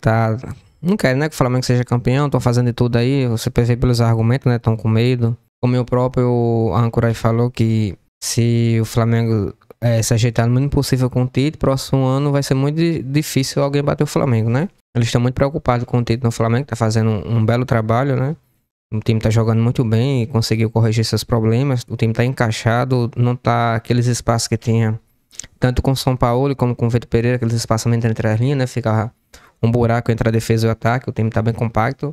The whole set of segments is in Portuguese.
Tá, não quero, né, que o Flamengo seja campeão, tô fazendo de tudo aí, você percebe pelos argumentos, né, estão com medo. Como eu próprio âncora aí falou que se o Flamengo se ajeitar no mínimo possível com o Tite, próximo ano vai ser muito difícil alguém bater o Flamengo, né? Eles estão muito preocupados com o Tite no Flamengo, tá fazendo um belo trabalho, né? O time tá jogando muito bem e conseguiu corrigir seus problemas, o time tá encaixado, não tá aqueles espaços que tinha tanto com o São Paulo como com o Vitor Pereira, aqueles espaçamentos entre as linhas, né? Fica um buraco entre a defesa e o ataque, o time tá bem compacto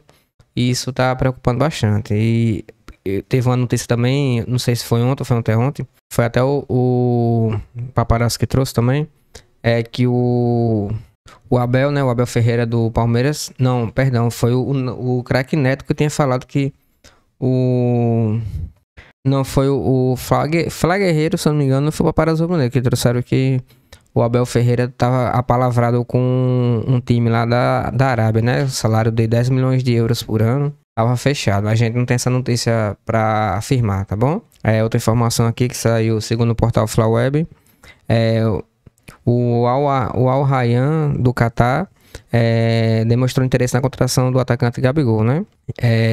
e isso tá preocupando bastante. E teve uma notícia também, não sei se foi ontem ou foi anteontem, foi até o Paparazzo que trouxe também, é que o Abel, né, o Abel Ferreira do Palmeiras, não, perdão, foi o craque Neto que tinha falado que foi o Flá Guerreiro, se não me engano, não foi o Paparazulinho, que trouxeram que o Abel Ferreira estava apalavrado com um time lá da Arábia, né? O salário de 10 milhões de euros por ano estava fechado. A gente não tem essa notícia para afirmar, tá bom? Outra informação aqui que saiu segundo o portal Flá Web. O Al Rayyan do Catar demonstrou interesse na contratação do atacante Gabigol, né?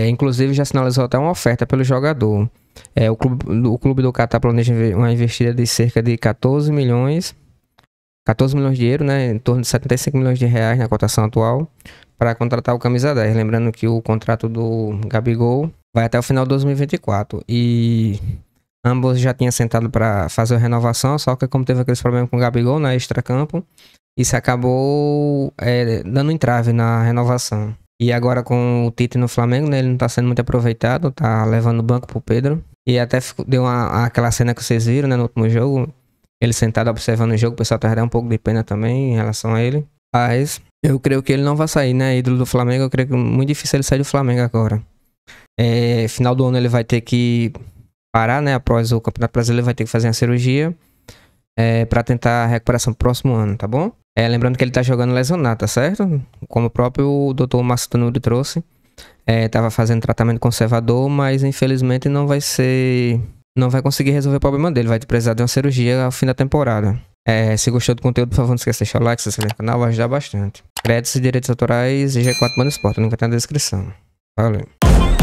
Inclusive já sinalizou até uma oferta pelo jogador. O clube do Catar planeja uma investida de cerca de 14 milhões de euros, né, em torno de 75 milhões de reais na cotação atual, para contratar o camisa 10. Lembrando que o contrato do Gabigol vai até o final de 2024 e ambos já tinham sentado para fazer a renovação, só que como teve aqueles problemas com o Gabigol na extracampo, isso acabou dando entrave na renovação. E agora com o Tite no Flamengo, né, ele não está sendo muito aproveitado, tá levando o banco pro Pedro. E até deu aquela cena que vocês viram, né, no último jogo, ele sentado observando o jogo, o pessoal tá dando um pouco de pena também em relação a ele. Mas eu creio que ele não vai sair, né? Ídolo do Flamengo, eu creio que é muito difícil ele sair do Flamengo agora. Final do ano ele vai ter que parar, né? Após o Campeonato Brasileiro ele vai ter que fazer uma cirurgia para tentar a recuperação pro próximo ano, tá bom? Lembrando que ele tá jogando lesionado, tá certo? Como o próprio Dr. Massatonuri trouxe. Tava fazendo tratamento conservador, mas infelizmente não vai ser... Não vai conseguir resolver o problema dele, vai precisar de uma cirurgia ao fim da temporada. Se gostou do conteúdo, por favor, não esqueça de deixar o like, se inscrever no canal, vai ajudar bastante. Créditos e direitos autorais, G4 Mundo Esporte, o link vai estar na descrição. Valeu.